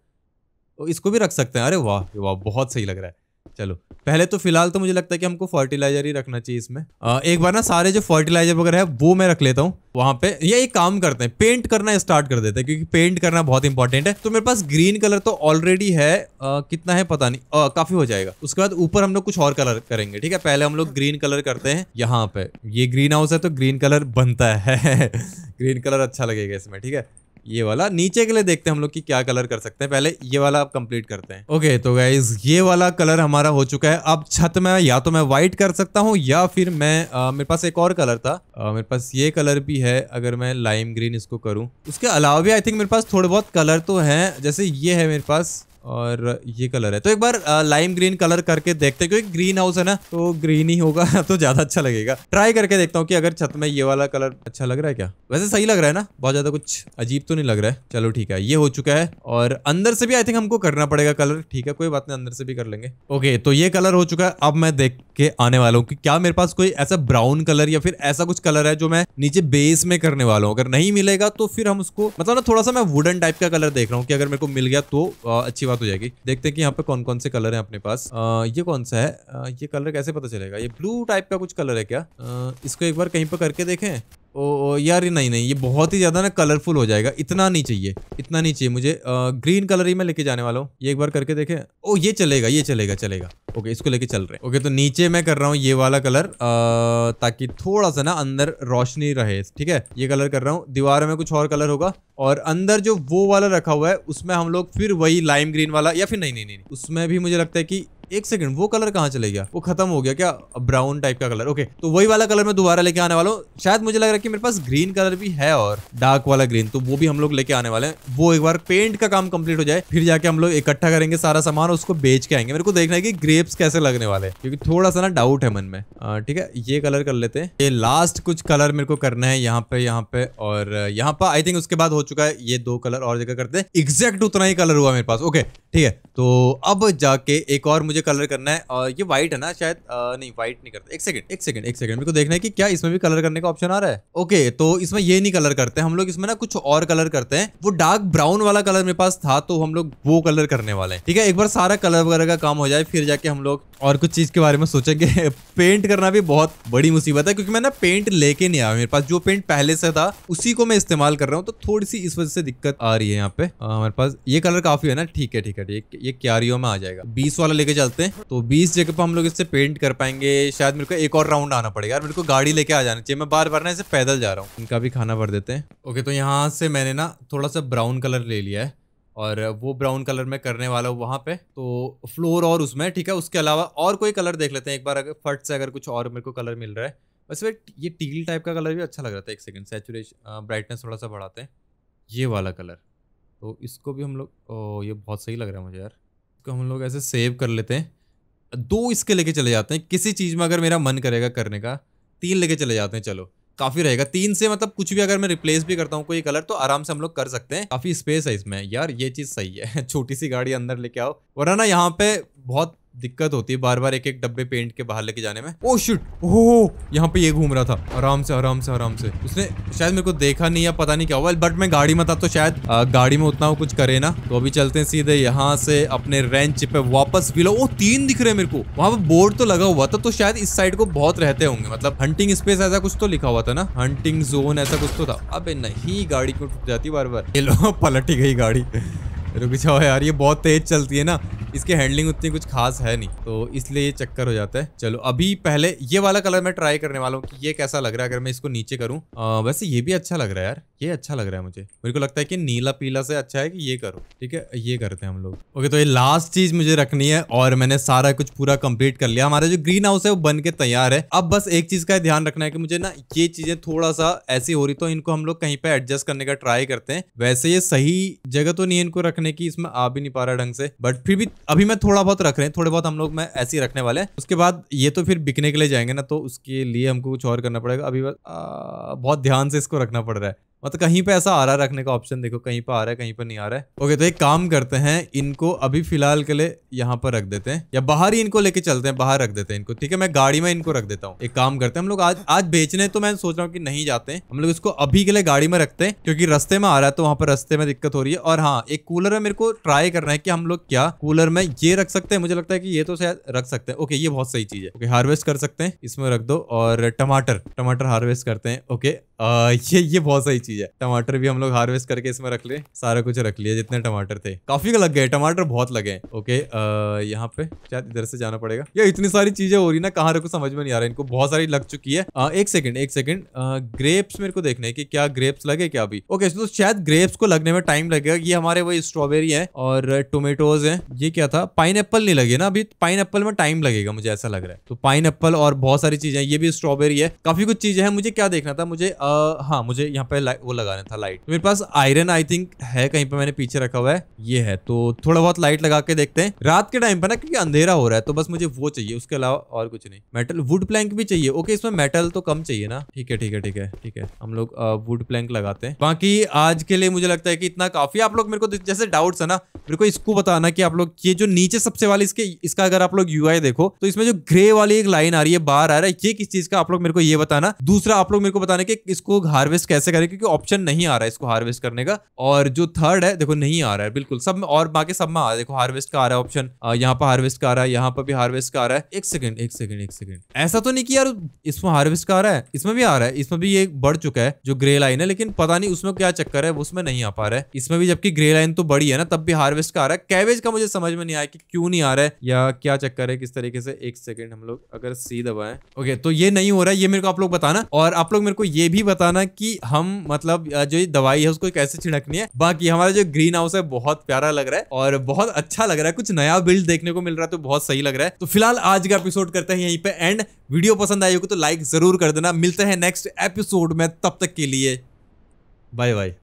तो इसको भी रख सकते हैं। अरे वाह वाह, बहुत सही लग रहा है। चलो पहले तो फिलहाल तो मुझे लगता है कि हमको फर्टिलाइजर ही रखना चाहिए इसमें। एक बार ना सारे जो फर्टिलाइजर वगैरह है वो मैं रख लेता हूँ वहाँ पे। या एक काम करते हैं, पेंट करना स्टार्ट कर देते हैं क्योंकि पेंट करना बहुत इंपॉर्टेंट है। तो मेरे पास ग्रीन कलर तो ऑलरेडी है। कितना है पता नहीं, काफी हो जाएगा। उसके बाद ऊपर हम लोग कुछ और कलर करेंगे, ठीक है। पहले हम लोग ग्रीन कलर करते हैं यहाँ पे। ये ग्रीन हाउस है तो ग्रीन कलर बनता है ग्रीन कलर अच्छा लगेगा इसमें, ठीक है। ये वाला नीचे के लिए देखते हैं हम लोग कि क्या कलर कर सकते हैं। पहले ये वाला आप कंप्लीट करते हैं। ओके तो गाइज ये वाला कलर हमारा हो चुका है। अब छत में या तो मैं वाइट कर सकता हूँ या फिर मैं मेरे पास एक और कलर था। मेरे पास ये कलर भी है, अगर मैं लाइम ग्रीन इसको करूँ। उसके अलावा भी आई थिंक मेरे पास थोड़े बहुत कलर तो हैं, जैसे ये है मेरे पास और ये कलर है। तो एक बार लाइम ग्रीन कलर करके देखते हैं क्योंकि ग्रीन हाउस है ना तो ग्रीन ही होगा तो ज्यादा अच्छा लगेगा। ट्राई करके देखता हूँ कि अगर छत में ये वाला कलर अच्छा लग रहा है क्या। वैसे सही लग रहा है ना, बहुत ज्यादा कुछ अजीब तो नहीं लग रहा है। चलो ठीक है, ये हो चुका है। और अंदर से भी आई थिंक हमको करना पड़ेगा कलर, ठीक है कोई बात नहीं, अंदर से भी कर लेंगे। ओके तो ये कलर हो चुका है। अब मैं देख के आने वाला हूँ कि क्या मेरे पास कोई ऐसा ब्राउन कलर या फिर ऐसा कुछ कलर है जो मैं नीचे बेस में करने वाला हूँ। अगर नहीं मिलेगा तो फिर हम उसको मतलब ना थोड़ा सा मैं वुडन टाइप का कलर देख रहा हूँ कि अगर मेरे को मिल गया तो अच्छी हो जाएगी। देखते हैं कि यहाँ पे कौन कौन से कलर हैं अपने पास। ये कौन सा है? ये कलर कैसे पता चलेगा? ये ब्लू टाइप का कुछ कलर है क्या? इसको एक बार कहीं पर करके देखें। ओ यार नहीं नहीं, ये बहुत ही ज़्यादा ना कलरफुल हो जाएगा, इतना नहीं चाहिए, इतना नहीं चाहिए मुझे। ग्रीन कलर ही मैं लेके जाने वाला हूँ। ये एक बार करके देखें। ओ ये चलेगा, ये चलेगा चलेगा। ओके इसको लेके चल रहे हैं। ओके तो नीचे मैं कर रहा हूँ ये वाला कलर ताकि थोड़ा सा ना अंदर रोशनी रहे, ठीक है। ये कलर कर रहा हूँ। दीवार में कुछ और कलर होगा और अंदर जो वो वाला रखा हुआ है उसमें हम लोग फिर वही लाइम ग्रीन वाला या फिर नहीं, उसमें भी मुझे लगता है कि एक सेकंड वो कलर कहाँ चले गया, वो खत्म हो गया क्या, ब्राउन टाइप का कलर। ओके तो वही वाला कलर मैं दोबारा लेके आने वाला हूँ। शायद मुझे लग रहा है कि मेरे पास ग्रीन कलर भी है और डार्क वाला ग्रीन, तो वो भी हम लोग लेके आने वाले हैं। वो एक बार पेंट का काम कंप्लीट हो जाए फिर जाके हम लोग इकट्ठा करेंगे सारा सामान और उसको बेच के आएंगे। मेरे को देखना है कि ग्रेप्स कैसे लगने वाले हैं क्योंकि थोड़ा सा ना डाउट है मन में। ठीक है ये कलर कर लेते हैं। ये लास्ट कुछ कलर मेरे को करना है यहाँ पे और यहाँ पे आई थिंक उसके बाद हो चुका है। ये दो कलर और जगह करते हैं, एग्जैक्ट उतना ही कलर हुआ मेरे पास। ओके ठीक है तो अब जाके एक और मुझे कलर करना है। और ये व्हाइट है ना शायद, नहीं व्हाइट नहीं करते। एक सेकंड मेरे को देखना है कि क्या इसमें भी कलर करने का ऑप्शन आ रहा है। ओके तो इसमें ये नहीं कलर करते हम लोग, इसमें ना कुछ और कलर करते हैं। वो डार्क ब्राउन वाला कलर मेरे पास था तो हम लोग वो कलर करने वाले हैं, ठीक है। एक बार सारा कलर वगैरह का काम हो जाए फिर जाके हम लोग और कुछ चीज के बारे में सोचेंगे पेंट करना भी बहुत बड़ी मुसीबत है क्योंकि मैं ना पेंट लेके नहीं आया। मेरे पास जो पेंट पहले से था उसी को मैं इस्तेमाल कर रहा हूँ तो थोड़ी सी इस वजह से दिक्कत आ रही है। यहाँ पे हमारे पास ये कलर काफी है ना, ठीक है ठीक है। ये क्यारियों में आ जाएगा। 20 वाला लेके चलते हैं तो 20 जगह पर हम लोग इससे पेंट कर पाएंगे। शायद मेरे को एक और राउंड आना पड़ेगा यार, मेरे को गाड़ी लेके आ जाना चाहिए। मैं बार बार ना इसे पैदल जा रहा हूँ। इनका भी खाना भर देते हैं। ओके तो यहाँ से मैंने ना थोड़ा सा ब्राउन कलर ले लिया है और वो ब्राउन कलर में करने वाला हूँ वहाँ पे, तो फ्लोर और उसमें, ठीक है। उसके अलावा और कोई कलर देख लेते हैं एक बार, अगर फट से अगर कुछ और मेरे को कलर मिल रहा है। वैसे ये टील टाइप का कलर भी अच्छा लग रहा था। एक सेकेंड, सैचुरेशन ब्राइटनेस थोड़ा सा बढ़ाते हैं। ये वाला कलर तो इसको भी हम लोग, ओ ये बहुत सही लग रहा है मुझे यार। इसको हम लोग ऐसे सेव कर लेते हैं। 2 इसके लेके चले जाते हैं। किसी चीज़ में अगर मेरा मन करेगा करने का 3 लेके चले जाते हैं, चलो काफ़ी रहेगा। 3 से मतलब कुछ भी अगर मैं रिप्लेस भी करता हूँ कोई कलर तो आराम से हम लोग कर सकते हैं। काफ़ी स्पेस है इसमें यार, ये चीज़ सही है। छोटी सी गाड़ी अंदर लेके आओ वरना ना यहाँ पे बहुत दिक्कत होती है बार बार एक डब्बे पेंट के बाहर लेके जाने में। ओ शिट, ओह यहाँ पे ये घूम रहा था। आराम से उसने शायद मेरे को देखा नहीं या पता नहीं क्या हुआ, बट मैं गाड़ी में था तो शायद गाड़ी में उतना कुछ करे ना। तो अभी चलते हैं सीधे यहाँ से अपने रेंच पे वापस। विलो वो 3 दिख रहे मेरे को, वहाँ पे बोर्ड तो लगा हुआ था तो शायद इस साइड को बहुत रहते होंगे, मतलब हंटिंग स्पेस ऐसा कुछ तो लिखा हुआ था ना, हंटिंग जोन ऐसा कुछ तो था। अबे नहीं, गाड़ी क्यों टूट जाती बार बार। ये लो पलटी गई गाड़ी। रुक जाओ यार, ये बहुत तेज चलती है ना, इसकी हैंडलिंग उतनी कुछ खास है नहीं तो इसलिए ये चक्कर हो जाता है। चलो अभी पहले ये वाला कलर मैं ट्राई करने वाला हूँ कि ये कैसा लग रहा है अगर मैं इसको नीचे करूँ। वैसे ये भी अच्छा लग रहा है यार, ये अच्छा लग रहा है मुझे। मेरे को लगता है कि नीला पीला से अच्छा है कि ये करो, ठीक है ये करते हैं हम लोग। ओके तो ये लास्ट चीज मुझे रखनी है और मैंने सारा कुछ पूरा कंप्लीट कर लिया। हमारा जो ग्रीन हाउस है वो बन के तैयार है। अब बस एक चीज का ध्यान रखना है कि मुझे ना ये चीजें थोड़ा सा ऐसी हो रही तो इनको हम लोग कहीं पे एडजस्ट करने का ट्राई करते हैं। वैसे ये सही जगह तो नहीं है इनको रखने की, इसमें आ भी नहीं पा रहा ढंग से, बट फिर भी अभी मैं थोड़ा बहुत रख रहे हैं, थोड़े बहुत हम लोग मैं ऐसे ही रखने वाले हैं। उसके बाद ये तो फिर बिकने के लिए जाएंगे ना तो उसके लिए हमको कुछ और करना पड़ेगा। अभी बहुत ध्यान से इसको रखना पड़ रहा है। मतलब कहीं पे ऐसा आ रहा है रखने का ऑप्शन, देखो कहीं पे आ रहा है कहीं पे नहीं आ रहा है। ओके तो एक काम करते हैं, इनको अभी फिलहाल के लिए यहाँ पर रख देते हैं या बाहर ही इनको लेके चलते हैं, बाहर रख देते हैं इनको। ठीक है, मैं गाड़ी में इनको रख देता हूँ। एक काम करते हैं हम लोग आज बेचने तो मैं सोच रहा हूँ कि नहीं जाते, हम लोग इसको अभी के लिए गाड़ी में रखते हैं क्योंकि रस्ते में आ रहा है तो वहाँ पर रस्ते में दिक्कत हो रही है। और हाँ, एक कूलर है, मेरे को ट्राई करना है कि हम लोग क्या कूलर में ये रख सकते हैं, मुझे लगता है कि ये तो शायद रख सकते हैं। ओके ये बहुत सही चीज है। ओके हार्वेस्ट कर सकते हैं, इसमें रख दो और टमाटर हार्वेस्ट करते हैं। ओके ये बहुत सही चीज है, टमाटर भी हम लोग हार्वेस्ट करके इसमें रख ले, सारा कुछ रख लिया जितने टमाटर थे। काफी लग गए टमाटर, बहुत लगे। ओके यहाँ पे शायद इधर से जाना पड़ेगा। ये इतनी सारी चीजें हो रही ना, कहाँ रखो समझ में नहीं आ रहा है। इनको बहुत सारी लग चुकी है। एक सेकंड ग्रेप्स मेरे को देखना है कि क्या ग्रेप्स लगे क्या अभी। ओके तो शायद ग्रेप्स को लगने में टाइम लगेगा। ये हमारे वही स्ट्रॉबेरी है और टोमेटोज है। ये क्या था, पाइनएप्पल नहीं लगे ना अभी, पाइनएप्पल में टाइम लगेगा मुझे ऐसा लग रहा है। तो पाइनएप्पल और बहुत सारी चीजें, ये भी स्ट्रॉबेरी है, काफी कुछ चीजें हैं। मुझे क्या देखना था, मुझे हाँ मुझे यहाँ पे वो लगाना था लाइट। मेरे पास आयरन आई थिंक है, कहीं पे मैंने पीछे रखा हुआ है, ये है। तो थोड़ा बहुत लाइट लगा के देखते हैं रात के टाइम पे ना, क्योंकि अंधेरा हो रहा है। तो बस मुझे वो चाहिए, उसके अलावा और कुछ नहीं। मेटल वुड प्लैंक भी चाहिए। ओके इसमें मेटल तो कम चाहिए ना। ठीक है हम लोग वुड प्लैंक लगाते हैं। बाकी आज के लिए मुझे लगता है कि इतना काफी। आप लोग मेरे को जैसे डाउट्स है ना, मेरे को इसको बताना कि आप लोग ये जो नीचे सबसे वाली इसका अगर आप लोग यूआई देखो तो इसमें जो ग्रे वाली एक लाइन आ रही है बाहर आ रहा है, ये किस चीज का, आप लोग मेरे को ये बताना। दूसरा आप लोग मेरे को बताना कि इसको हार्वेस्ट कैसे करें क्योंकि ऑप्शन नहीं आ रहा है इसको हार्वेस्ट करने का। और जो थर्ड है देखो नहीं आ रहा है बिल्कुल सब में, और बाकी सब में आ रहा है। देखो हार्वेस्ट का आ रहा है ऑप्शन, यहाँ पर हार्वेस्ट का आ रहा है, यहाँ पर भी हार्वेस्ट का आ रहा है। एक सेकंड ऐसा तो नहीं कि यार इसमें हार्वेस्ट का आ रहा है, इसमें भी आ रहा है, इसमें भी ये बढ़ चुका है जो ग्रे लाइन है, लेकिन पता नहीं उसमें क्या चक्कर है, उसमें नहीं आ पा रहा है। इसमें भी जबकि ग्रे लाइन तो बड़ी है ना, तब भी हार्वेस्ट का आ रहा है। कैबेज का मुझे समझ में नहीं आया कि क्यों नहीं आ रहा है या क्या चक्कर है किस तरीके से। एक सेकंड हम लोग अगर सी दबाएं, ओके तो ये नहीं हो रहा है, ये मेरे को आप लोग बताना। और आप लोग मेरे को ये भी बताना कि हम मतलब जो ये दवाई है उसको कैसे छिड़कनी है। बाकी हमारा जो ग्रीन हाउस है बहुत प्यारा लग रहा है और बहुत अच्छा लग रहा है, कुछ नया बिल्ड देखने को मिल रहा है तो बहुत सही लग रहा है। तो फिलहाल आज का एपिसोड करते हैं यहीं पे एंड। वीडियो पसंद आई हो तो लाइक जरूर कर देना। मिलते हैं नेक्स्ट एपिसोड में, तब तक के लिए बाय बाय।